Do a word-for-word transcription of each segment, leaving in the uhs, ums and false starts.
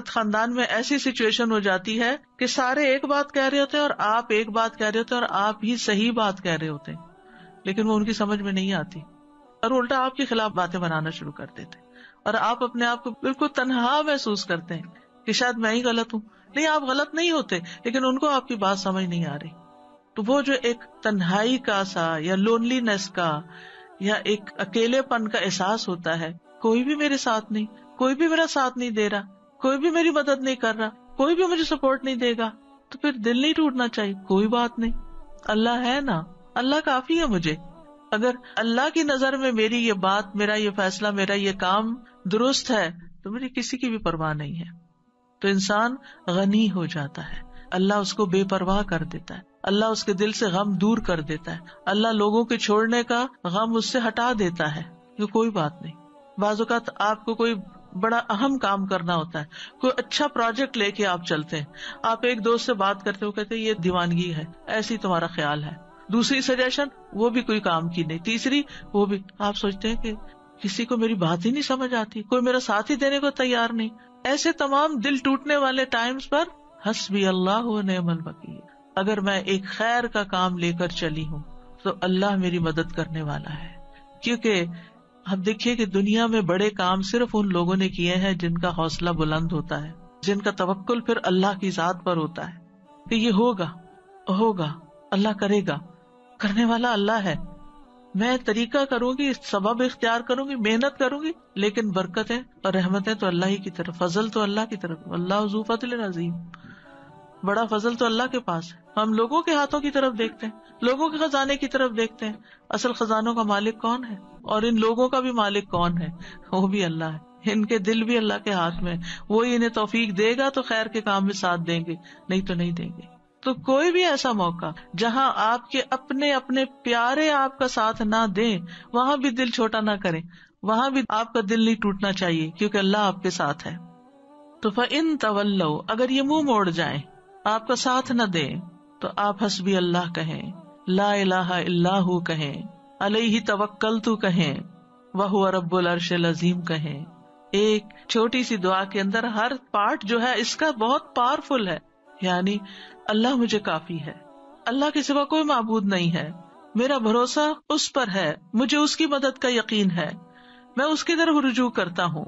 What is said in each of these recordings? खानदान में ऐसी सिचुएशन हो जाती है कि सारे एक बात कह रहे होते हैं और आप एक बात कह रहे होते हैं और आप ही सही बात कह रहे होते हैं, लेकिन वो उनकी समझ में नहीं आती और उल्टा आपके खिलाफ बातें बनाना शुरू कर देते हैं और आप अपने आप को बिल्कुल तन्हा महसूस करते हैं कि शायद मैं ही गलत हूँ। नहीं, आप गलत नहीं होते, लेकिन उनको आपकी बात समझ नहीं आ रही। तो वो जो एक तन्हाई का सा या लोनलीनेस का या एक अकेलेपन का एहसास होता है, कोई भी मेरे साथ नहीं, कोई भी मेरा साथ नहीं दे रहा, कोई भी मेरी मदद नहीं कर रहा, कोई भी मुझे सपोर्ट नहीं देगा, तो फिर दिल नहीं टूटना चाहिए। कोई बात नहीं, अल्लाह है ना, अल्लाह काफी है मुझे। अगर अल्लाह की नजर में मेरी ये बात, मेरा ये फैसला, मेरा ये काम दुरुस्त है तो मुझे किसी की भी परवाह नहीं है। तो इंसान गनी हो जाता है, अल्लाह उसको बेपरवाह कर देता है, अल्लाह उसके दिल से गम दूर कर देता है, अल्लाह लोगों के छोड़ने का गम उससे हटा देता है। ये कोई बात नहीं। बाज़-औक़ात आपको कोई बड़ा अहम काम करना होता है, कोई अच्छा प्रोजेक्ट लेके आप चलते हैं, आप एक दोस्त से बात करते हो, कहते हैं ये दीवानगी है, ऐसी तुम्हारा ख्याल है, दूसरी सजेशन वो भी कोई काम की नहीं, तीसरी वो भी। आप सोचते हैं कि किसी को मेरी बात ही नहीं समझ आती, कोई मेरा साथ ही देने को तैयार नहीं। ऐसे तमाम दिल टूटने वाले टाइम्स पर हस्बी अल्लाह व निअमल वकील। अगर मैं एक खैर का काम लेकर चली हूँ तो अल्लाह मेरी मदद करने वाला है, क्योंकि हम देखिए कि दुनिया में बड़े काम सिर्फ उन लोगों ने किए हैं जिनका हौसला बुलंद होता है, जिनका तवक्कुल फिर अल्लाह की जात पर होता है कि ये होगा होगा, अल्लाह करेगा, करने वाला अल्लाह है। मैं तरीका करूंगी, सबब इख्तियार करूंगी, मेहनत करूंगी, लेकिन बरकतें और रहमतें तो अल्लाह ही की तरफ, फजल तो अल्लाह की तरफ। अल्लाह ज़ू फज़्लिन अज़ीम, बड़ा फजल तो अल्लाह के पास है। हम लोगों के हाथों की तरफ देखते हैं, लोगों के खजाने की तरफ देखते हैं, असल खजानों का मालिक कौन है और इन लोगों का भी मालिक कौन है? वो भी अल्लाह है। इनके दिल भी अल्लाह के हाथ में, वो ही इन्हें तौफीक देगा तो खैर के काम में साथ देंगे, नहीं तो नहीं देंगे। तो कोई भी ऐसा मौका जहां आपके अपने अपने प्यारे आपका साथ ना दें, वहां भी दिल छोटा ना करें, वहां भी आपका दिल नहीं टूटना चाहिए, क्योंकि अल्लाह आपके साथ है। तो फ़इन तवल्लौ, अगर ये मुंह मोड़ जाए, आपका साथ न दे, तो आप हस्बी अल्लाह कहें, ला इलाहा इल्लाहु कहें, अलैहि तवक्कलतु कहें, वहुव रब्बुल अर्शिल अजीम कहें। एक छोटी सी दुआ के अंदर हर पार्ट जो है इसका बहुत पावरफुल है, यानी अल्लाह मुझे काफी है, अल्लाह के सिवा कोई माबूद नहीं है, मेरा भरोसा उस पर है, मुझे उसकी मदद का यकीन है, मैं उसकी तरफ रुजू करता हूँ,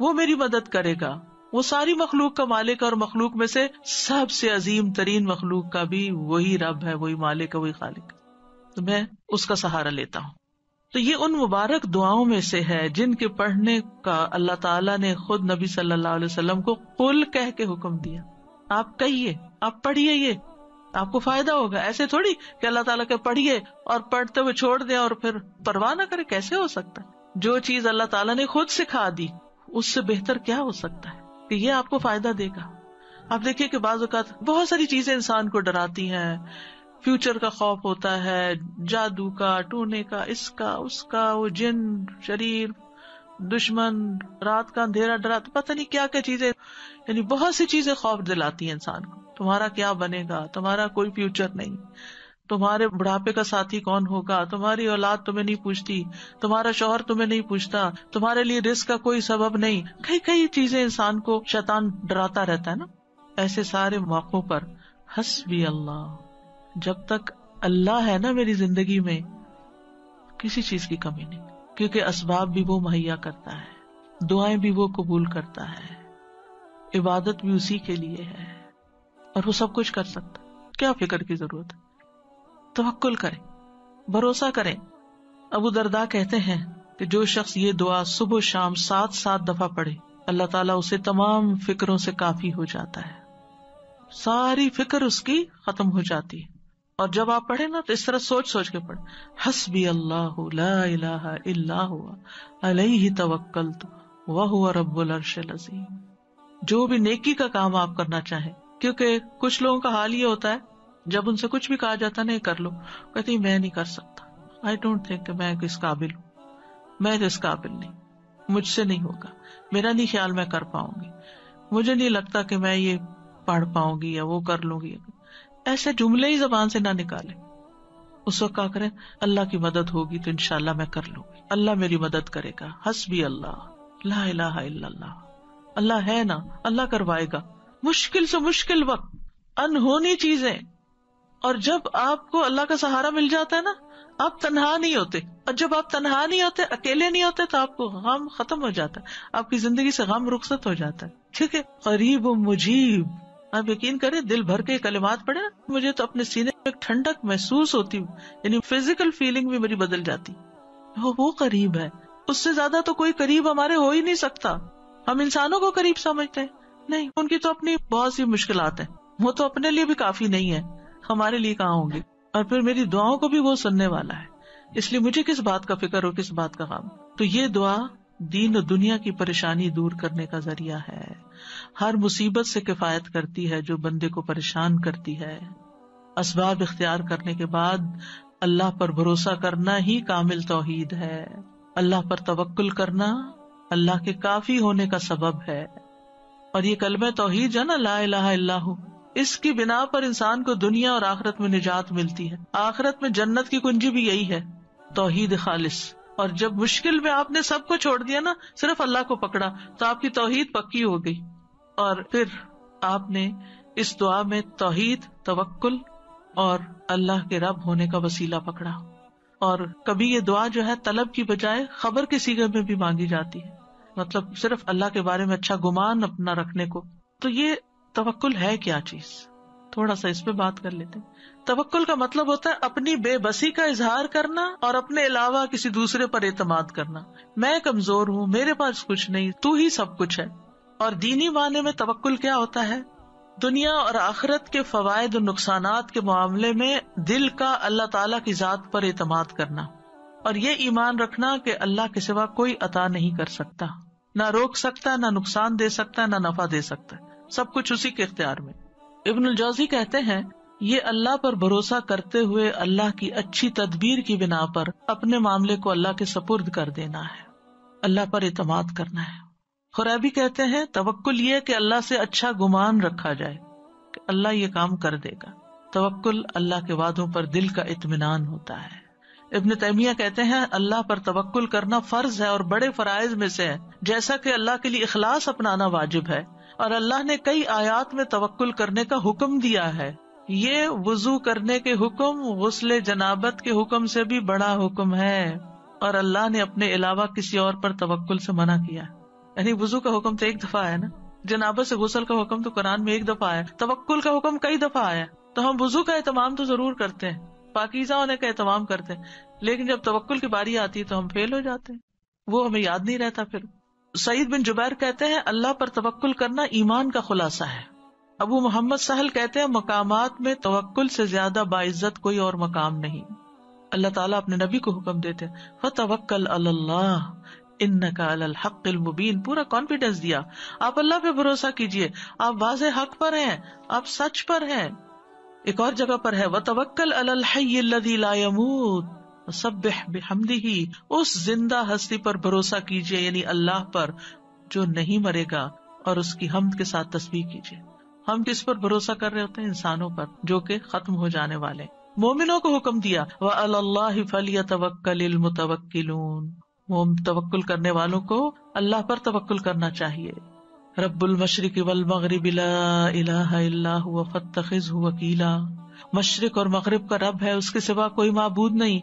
वो मेरी मदद करेगा। वो सारी मखलूक का मालिक और मखलूक में से सबसे अजीम तरीन मखलूक का भी वही रब है, वही मालिक है, वही खालिक है, तो मैं उसका सहारा लेता हूँ। तो ये उन मुबारक दुआओं में से है जिनके पढ़ने का अल्लाह ताला ने खुद नबी सल्लल्लाहु अलैहि वसल्लम को कुल कह के हुक्म दिया। आप कहिए, आप पढ़िए, ये आपको फायदा होगा। ऐसे थोड़ी कि अल्लाह ताला के पढ़िए और पढ़ते हुए छोड़ दे और फिर परवाह ना करे, कैसे हो सकता है? जो चीज अल्लाह ताला ने खुद सिखा दी उससे बेहतर क्या हो सकता है कि ये आपको फायदा देगा। आप देखिए कि बाज़ औक़ात बहुत सारी चीजें इंसान को डराती हैं, फ्यूचर का खौफ होता है, जादू का, टूने का, इसका उसका, वो जिन, शरीर, दुश्मन, रात का अंधेरा डरा, तो पता नहीं क्या क्या चीजें, यानी बहुत सी चीजें खौफ दिलाती हैं इंसान को। तुम्हारा क्या बनेगा, तुम्हारा कोई फ्यूचर नहीं, तुम्हारे बुढ़ापे का साथी कौन होगा, तुम्हारी औलाद तुम्हें नहीं पूछती, तुम्हारा शौहर तुम्हें नहीं पूछता, तुम्हारे लिए रिस्क का कोई सबब नहीं। कई कई चीजें इंसान को शैतान डराता रहता है ना। ऐसे सारे मौकों पर हस्बी अल्लाह, जब तक अल्लाह है ना मेरी जिंदगी में किसी चीज की कमी नहीं, क्योंकि असबाब भी वो मुहैया करता है, दुआएं भी वो कबूल करता है, इबादत भी उसी के लिए है और वो सब कुछ कर सकता है। क्या फिक्र की जरूरत है? तवक्कुल करें, भरोसा करें। अबू दरदा कहते हैं कि जो शख्स ये दुआ सुबह शाम सात सात दफा पढ़े, अल्लाह ताला उसे तमाम फिक्रों से काफी हो जाता है, सारी फिक्र उसकी खत्म हो जाती है। और जब आप पढ़े ना तो इस तरह सोच सोच के पढ़े, हस्बी अल्लाहु ला इलाहा इल्ला हुवा अलैहि तवक्कलतु वहुव रब्बुल अर्शिल अजीम। जो भी नेकी का काम आप करना चाहे, क्योंकि कुछ लोगों का हाल ये होता है जब उनसे कुछ भी कहा जाता नहीं कर लो, कहती मैं नहीं कर सकता, आई डोंट थिंक मैं इस काबिल हूँ, मैं इस काबिल नहीं, मुझसे नहीं होगा, मेरा नहीं ख्याल मैं कर पाऊंगी, मुझे नहीं लगता कि मैं ये पढ़ पाऊंगी या वो कर लूंगी। ऐसे जुमले ही जबान से ना निकाले, उस वक्त क्या करें, अल्लाह की मदद होगी तो इंशाल्लाह मैं कर लूंगी, अल्लाह मेरी मदद करेगा। हस्बी अल्लाह, ला इलाहा इल्लल्लाह, अल्लाह है ना, अल्लाह करवाएगा। मुश्किल से मुश्किल वक्त, अनहोनी चीजें, और जब आपको अल्लाह का सहारा मिल जाता है ना, आप तन्हा नहीं होते। और जब आप तन्हा नहीं होते, अकेले नहीं होते, तो आपको गम खत्म हो जाता है, आपकी जिंदगी से गम रुखसत हो जाता है। ठीक है, करीब मुजीब। आप यकीन करें, दिल भर के कलिमात पढ़े ना, मुझे तो अपने सीने में एक ठंडक महसूस होती, यानी फिजिकल फीलिंग भी मेरी बदल जाती। वो, वो करीब है, उससे ज्यादा तो कोई करीब हमारे हो ही नहीं सकता। हम इंसानों को करीब समझते हैं, नहीं, उनकी तो अपनी बहुत सी मुश्किलात हैं, वो तो अपने लिए भी काफी नहीं है, हमारे लिए कहाँ होंगे। और फिर मेरी दुआओं को भी वो सुनने वाला है, इसलिए मुझे किस बात का फिक्र हो, किस बात का गम। तो ये दुआ दीन और दुनिया की परेशानी दूर करने का जरिया है, हर मुसीबत से किफायत करती है जो बंदे को परेशान करती है। असबाब इख्तियार करने के बाद अल्लाह पर भरोसा करना ही कामिल तौहीद है। अल्लाह पर तवक्कुल करना अल्लाह के काफी होने का सबब है। और ये कलमा तौहीद जो ना, ला इलाहा इल्लहु, इसकी बिना पर इंसान को दुनिया और आखिरत में निजात मिलती है। आखिरत में जन्नत की कुंजी भी यही है, तौहीद खालिस। और जब मुश्किल में आपने सब को छोड़ दिया ना, सिर्फ अल्लाह को पकड़ा, तो आपकी तौहीद पक्की हो गई। और फिर आपने इस दुआ में तौहीद, तवक्कुल और अल्लाह के रब होने का वसीला पकड़ा। और कभी ये दुआ जो है तलब की बजाय खबर के सीगे में भी मांगी जाती है, मतलब सिर्फ अल्लाह के बारे में अच्छा गुमान अपना रखने को। तो ये तवक्कुल है क्या चीज, थोड़ा सा इस पे बात कर लेते हैं। तवक्कुल का मतलब होता है अपनी बेबसी का इजहार करना और अपने अलावा किसी दूसरे पर एतमाद करना। मैं कमजोर हूँ, मेरे पास कुछ नहीं, तू ही सब कुछ है। और दीनी माने में तवक्कुल क्या होता है, दुनिया और आखिरत के फवायद और नुकसानात के मामले में दिल का अल्लाह ताला की जात पर एतमाद करना। और ये ईमान रखना कि अल्लाह के सिवा कोई अता नहीं कर सकता, ना रोक सकता, ना नुकसान दे सकता, ना नफा दे सकता, सब कुछ उसी के इख्तियार में। इब्नुल जौज़ी कहते हैं, ये अल्लाह पर भरोसा करते हुए अल्लाह की अच्छी तदबीर की बिना पर अपने मामले को अल्लाह के सपुर्द कर देना है, अल्लाह पर एतमाद करना है। खुरैबी कहते हैं, तवक्कुल ये कि अल्लाह से अच्छा गुमान रखा जाए कि अल्लाह ये काम कर देगा। तवक्कुल अल्लाह के वादों पर दिल का इत्मीनान होता है। इब्न तैमिया कहते हैं, अल्लाह पर तवक्कुल करना फर्ज है और बड़े फराइज में से है, जैसा कि अल्लाह के लिए इखलास अपनाना वाजिब है। और अल्लाह ने कई आयात में तवक्कुल करने का हुक्म दिया है। ये वुजू करने के हुक्म, गुस्ले जनाबत के हुक्म से भी बड़ा हुक्म है। और अल्लाह ने अपने अलावा किसी और पर तवक्कुल से मना किया, यानी वुजू का हुक्म तो एक दफा आया ना, जनाबत से गुस्ल का हुक्म तो कुरान में एक दफा आया, तवक्कुल का हुक्म कई दफा आया। तो हम वुजू का एहतमाम तो जरूर करते हैं, पाकीज़ा होने का एहतमाम करते हैं, लेकिन जब तवक्कुल की बारी आती है तो हम फेल हो जाते हैं, वो हमें याद नहीं रहता। फिर सईद बिन जुबैर कहते हैं, अल्लाह पर तवक्कुल करना ईमान का खुलासा है। अबू मोहम्मद सहल कहते हैं, मकामात में तवक्कुल से ज्यादा बाइज्जत कोई और मकाम नहीं। अल्लाह ताला अपने नबी को हुक्म देते हैं, फतवक्कल अल्लाह इन्नका अलल हक़्क़िल मुबीन। पूरा कॉन्फिडेंस दिया, आप अल्लाह पे भरोसा कीजिए, आप वाज़े हक पर हैं, आप सच पर हैं। एक और जगह पर है, वतवक्कल अलल हय्यिल लज़ी ला यमूत, सब्बिह बिहम्दिही, उस जिंदा हस्ती पर भरोसा कीजिए, यानी अल्लाह पर जो नहीं मरेगा, और उसकी हम्द के साथ तस्बीह कीजिए। हम किस पर भरोसा कर रहे होते हैं, इंसानों पर जो के खत्म हो जाने वाले। मोमिनों को हुक्म दिया, व अल्लाहि फलियतवक्कलिल मुतवक्किलून, मोम तवक्कुल करने वालों को अल्लाह पर तवक्कुल करना चाहिए। रब्बुल मशरिक वल मगरिब ला इलाहा इल्ला हुव फत्तखिज़हु वकीला, मशरिक और मगरिब का रब है, उसके सिवा कोई माबूद नहीं,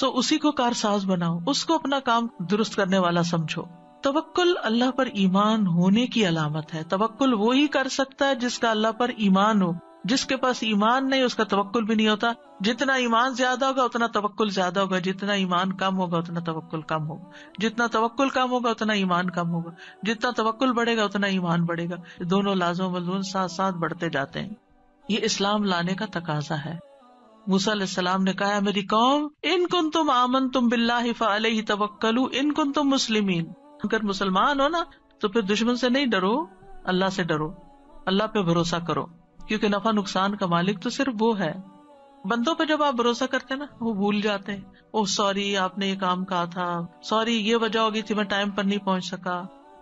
सो उसी को कारसाज बनाओ, उसको अपना काम दुरुस्त करने वाला समझो। तवक्कुल अल्लाह पर ईमान होने की अलामत है। तवक्कुल वो ही कर सकता है जिसका अल्लाह पर ईमान हो, जिसके पास ईमान नहीं उसका तवक्कुल भी नहीं होता। जितना ईमान ज्यादा होगा उतना तवक्कुल ज्यादा होगा, जितना ईमान कम होगा उतना तवक्कुल कम होगा, जितना तवक्कुल कम होगा उतना ईमान कम होगा, जितना तवक्कुल बढ़ेगा उतना ईमान बढ़ेगा। दोनों लाज़िम मलज़ूम साथ साथ बढ़ते जाते हैं। ये इस्लाम लाने का तकाजा है। मूसा अलैहिस्सलाम ने कहा, मेरी कौम, इन कुंतुम आमनतुम बिल्लाहि फ़अलैहि तवक्कलू इन कुंतुम मुस्लिमीन, अगर मुसलमान हो ना तो फिर दुश्मन से नहीं डरो, अल्लाह से डरो, अल्लाह पे भरोसा करो, क्योंकि नफा नुकसान का मालिक तो सिर्फ वो है। बंदों पे जब आप भरोसा करते हैं ना, वो भूल जाते हैं, ओह सॉरी आपने ये काम कहा था, सॉरी ये वजह हो गई थी मैं टाइम पर नहीं पहुंच सका।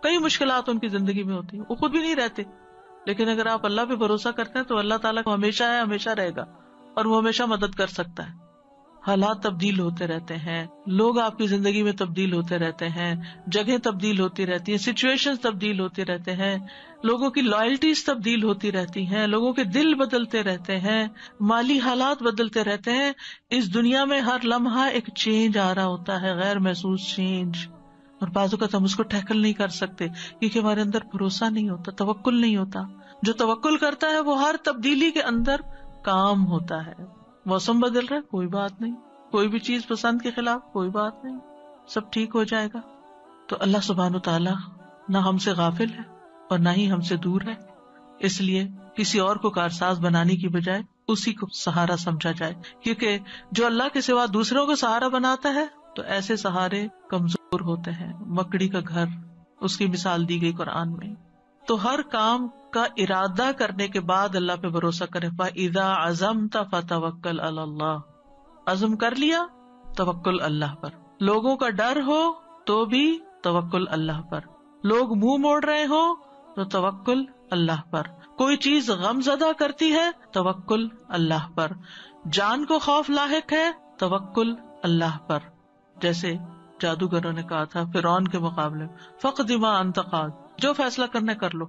कई मुश्किलात उनकी जिंदगी में होती है, वो खुद भी नहीं रहते। लेकिन अगर आप अल्लाह पे भरोसा करते हैं तो अल्लाह ताला को हमेशा है, हमेशा रहेगा, और वो हमेशा मदद कर सकता है। हालात तब्दील होते रहते हैं, लोग आपकी जिंदगी में तब्दील होते रहते हैं, जगह तब्दील होती रहती है, सिचुएशंस तब्दील होते रहते हैं, लोगों की लॉयल्टीज तब्दील होती रहती हैं, लोगों के दिल बदलते रहते हैं, माली हालात बदलते रहते हैं। इस दुनिया में हर लम्हा एक चेंज आ रहा होता है, गैर महसूस चेंज, और बाजू का हम उसको टैकल नहीं कर सकते क्योंकि हमारे अंदर भरोसा नहीं होता, तवक्कुल नहीं होता। जो तवक्कुल करता है वो हर तब्दीली के अंदर काम होता है। मौसम बदल रहा है, कोई बात नहीं, कोई भी चीज पसंद के खिलाफ, कोई बात नहीं, सब ठीक हो जाएगा। तो अल्लाह सुब्हानहू तआला ना हमसे गाफिल है और ना ही हमसे दूर है, इसलिए किसी और को कारसाज बनाने की बजाय उसी को सहारा समझा जाए, क्योंकि जो अल्लाह के सिवा दूसरों को सहारा बनाता है तो ऐसे सहारे कमजोर होते हैं। मकड़ी का घर, उसकी मिसाल दी गई कुरान में। तो हर काम का इरादा करने के बाद अल्लाह पे भरोसा करें। फ़ाइज़ा अज़म्ता फ़तवक्कल अल्लाह, अज़म कर लिया तवक्कुल अल्लाह पर। लोगों का डर हो तो भी तवक्कुल अल्लाह पर, लोग मुंह मोड़ रहे हो तो तवक्कुल अल्लाह पर, कोई चीज गमजदा करती है तवक्कुल अल्लाह पर, जान को खौफ लाहिक है तवक्कुल अल्लाह पर। जैसे जादूगरों ने कहा था फिरौन के मुकाबले, फ़क़्दिमा अंत क़ाद, जो फैसला करने कर लो,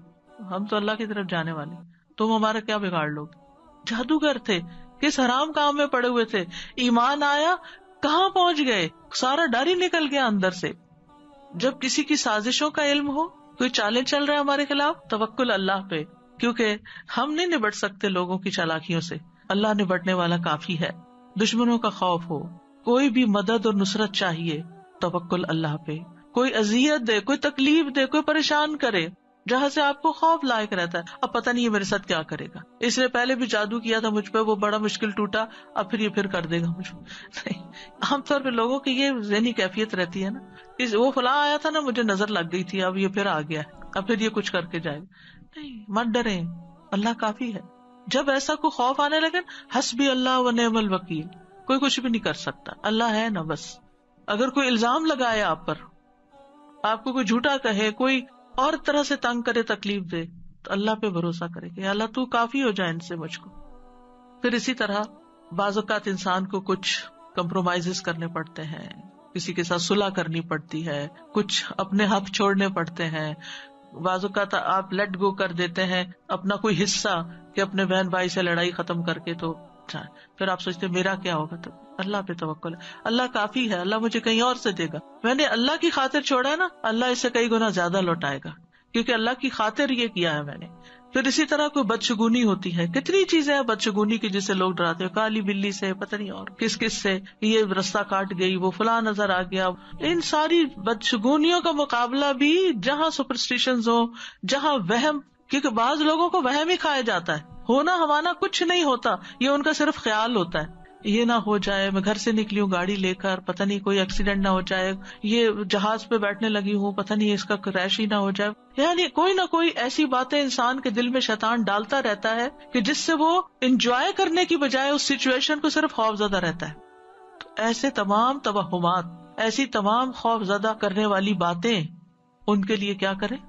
हम तो अल्लाह की तरफ जाने वाले, तुम हमारा क्या बिगाड़ लोगे। जादूगर थे, किस हराम काम में पड़े हुए थे, ईमान आया, कहाँ पहुंच गए, सारा डर ही निकल गया अंदर से। जब किसी की साजिशों का इल्म हो, कोई चालें चल रहा है हमारे खिलाफ, तवक्कुल अल्लाह पे, क्योंकि हम नहीं निबट सकते लोगों की चालाकियों से, अल्लाह निबटने वाला काफी है। दुश्मनों का खौफ हो, कोई भी मदद और नुसरत चाहिए, तवक्कुल अल्लाह पे। कोई अजियत दे, कोई तकलीफ दे, कोई परेशान करे, जहाँ से आपको खौफ लायक रहता है, अब पता नहीं ये मेरे साथ क्या करेगा, इसने पहले भी जादू किया था मुझ पर, वो बड़ा मुश्किल टूटा, अब फिर ये फिर कर देगा मुझ पर। आमतौर पर लोगों की ये ज़हनी कैफियत रहती है ना, इस वो फला आया था ना, मुझे नजर लग गई थी, अब ये फिर आ गया, अब फिर ये कुछ करके जाएगा। नहीं, मत डरे, अल्लाह काफी है। जब ऐसा कोई खौफ आने लगे, हस्बी अल्लाह व निअमल वकील, कोई कुछ भी नहीं कर सकता, अल्लाह है ना बस। अगर कोई इल्जाम लगाए आप पर, आपको कोई झूठा कहे, कोई और तरह से तंग करे, तकलीफ दे, तो अल्लाह पे भरोसा करे कि अल्लाह तू काफी हो जाए इनसे मुझको। फिर इसी तरह बाज़ औक़ात इंसान को कुछ कंप्रोमाइजेस करने पड़ते हैं, किसी के साथ सुलह करनी पड़ती है, कुछ अपने हक छोड़ने पड़ते हैं, बाज़ औक़ात आप लेट गो कर देते हैं अपना कोई हिस्सा कि अपने बहन भाई से लड़ाई खत्म करके तो जाए, फिर आप सोचते मेरा क्या होगा। तो अल्लाह पे तवक्कुल, अल्लाह काफी है, अल्लाह मुझे कहीं और से देगा, मैंने अल्लाह की खातिर छोड़ा है ना, अल्लाह इससे कई गुना ज्यादा लौटाएगा, क्योंकि अल्लाह की खातिर ये किया है मैंने। फिर इसी तरह कोई बदशगुनी होती है, कितनी चीजें हैं बदशगुनी की जिससे लोग डराते हैं, काली बिल्ली से, पता नहीं और किस किस से, ये रास्ता काट गई, वो फला नजर आ गया। इन सारी बदशगुनियों का मुकाबला भी जहाँ सुपरस्टिशंस हो, जहाँ वहम, क्योंकि बाज लोगों को वहम ही खाया जाता है, होना हमाना कुछ नहीं होता, ये उनका सिर्फ ख्याल होता है, ये ना हो जाए, मैं घर से निकली हूँ गाड़ी लेकर, पता नहीं कोई एक्सीडेंट ना हो जाए, ये जहाज पे बैठने लगी हूँ, पता नहीं इसका क्रैश ही ना हो जाए, यानी कोई ना कोई ऐसी बातें इंसान के दिल में शैतान डालता रहता है कि जिससे वो एंजॉय करने की बजाय उस सिचुएशन को सिर्फ खौफजदा रहता है। तो ऐसे तमाम तवहमात, ऐसी तमाम खौफजदा करने वाली बातें, उनके लिए क्या करें,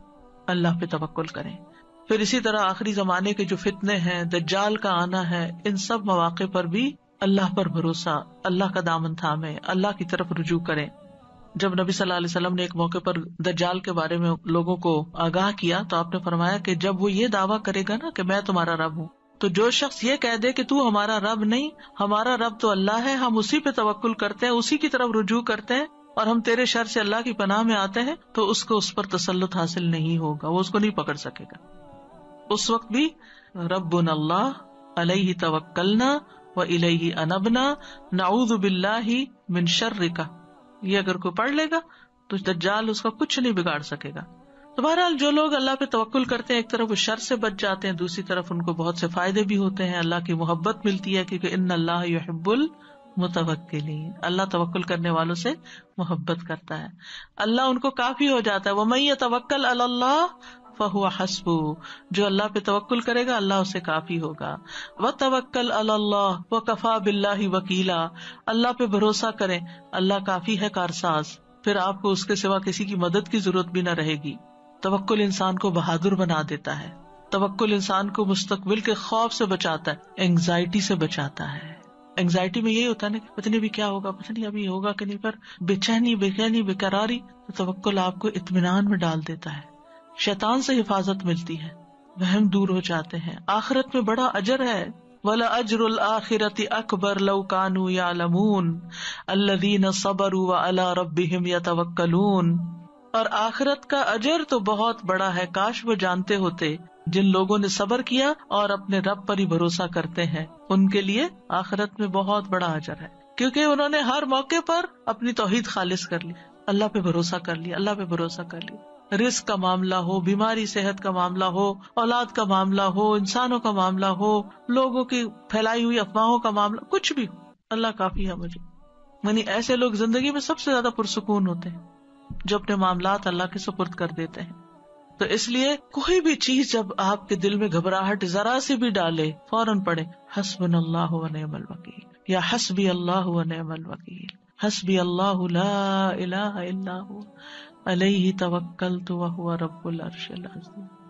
अल्लाह पे तवक्कुल करें। फिर इसी तरह आखिरी जमाने के जो फितने हैं, दज्जाल का आना है, इन सब मौके पर भी अल्लाह पर भरोसा, अल्लाह का दामन थामे, अल्लाह की तरफ रुजू करें। जब नबी सल्लल्लाहु अलैहि वसल्लम ने एक मौके पर दज्जाल के बारे में लोगों को आगाह किया तो आपने फरमाया कि जब वो ये दावा करेगा ना कि मैं तुम्हारा रब हूँ, तो जो शख्स ये कह दे कि तू हमारा रब नहीं, हमारा रब तो अल्लाह है, हम उसी पे तवक्कुल करते हैं, उसी की तरफ रुजू करते हैं और हम तेरे शर से अल्लाह की पनाह में आते हैं, तो उसको उस पर तसल्लुत हासिल नहीं होगा, वो उसको नहीं पकड़ सकेगा। उस वक्त भी रब्बुना अल्लाह, अलैहि तवक्कलना व इलैहि अनबना, नऊज़ु बिल्लाहि मिन शर्रिका, ये अगर कोई पढ़ लेगा तो दज्जाल उसका कुछ नहीं बिगाड़ सकेगा। तो बहरहाल जो लोग अल्लाह पे तवक्कुल करते हैं, एक तरफ वो शर से बच जाते हैं, दूसरी तरफ उनको बहुत से फायदे भी होते हैं, अल्लाह की मोहब्बत मिलती है, क्योंकि इन्नल्लाह युहिब्बुल मुतवक्किलीन, अल्लाह तवक्कुल करने वालों से मोहब्बत करता है, अल्लाह उनको काफी हो जाता है। व मय यतवक्कल अलल्लाह फहुवा हस्बू, जो अल्लाह पे तवक्कुल करेगा अल्लाह उसे काफी होगा। व तवक्कल अल्लाह व कफा बिल्लाही वकीला, अल्लाह पे भरोसा करें, अल्लाह काफी है कारसाज, फिर आपको उसके सिवा किसी की मदद की जरूरत भी ना रहेगी। तवक्कुल इंसान को बहादुर बना देता है, तवक्कुल इंसान को मुस्तकबिल के खौफ से बचाता है, एंग्जाइटी से बचाता है, एंग्जाइटी में यही होता है ना कि पता नहीं भी क्या होगा, पता नहीं अभी होगा कि नहीं, पर बेचैनी बेचैनी बेकरारी तो तवक्कुल आपको इत्मीनान में डाल देता है, शैतान से हिफाजत मिलती है, वहम दूर हो जाते हैं। आखिरत में बड़ा अजर है, वला अजरुल आखिरति अकबर लौ कानू यालमून अल्लज़ीना सबरू व अला रब्बिहिम यतवक्कलून। और आखिरत का अजर तो बहुत बड़ा है, काश वो जानते होते, जिन लोगों ने सबर किया और अपने रब पर ही भरोसा करते हैं उनके लिए आखिरत में बहुत बड़ा अजर है, क्योंकि उन्होंने हर मौके पर अपनी तौहीद खालिस कर ली, अल्लाह पे भरोसा कर लिया, अल्लाह पे भरोसा कर लिया। रिस्क का मामला हो, बीमारी सेहत का मामला हो, औलाद का मामला हो, इंसानों का मामला हो, लोगों की फैलाई हुई अफवाहों का मामला, कुछ भी हो, अल्लाह काफी है मुझे। यानी ऐसे लोग जिंदगी में सबसे ज्यादा पुरसुकून होते हैं जो अपने मामलात अल्लाह के सुपुर्द कर देते हैं। तो इसलिए कोई भी चीज जब आपके दिल में घबराहट जरा सी भी डाले, फौरन पढ़े हस्बुनल्लाहु व निअमल वकील या हस्बी अल्लाहु व निअमल वकील, हस्बी अल्लाहु ला इलाहा इल्लाहु अलैहि तवक्कलतु व हुव रब्बुल अर्शिल अज़ीम।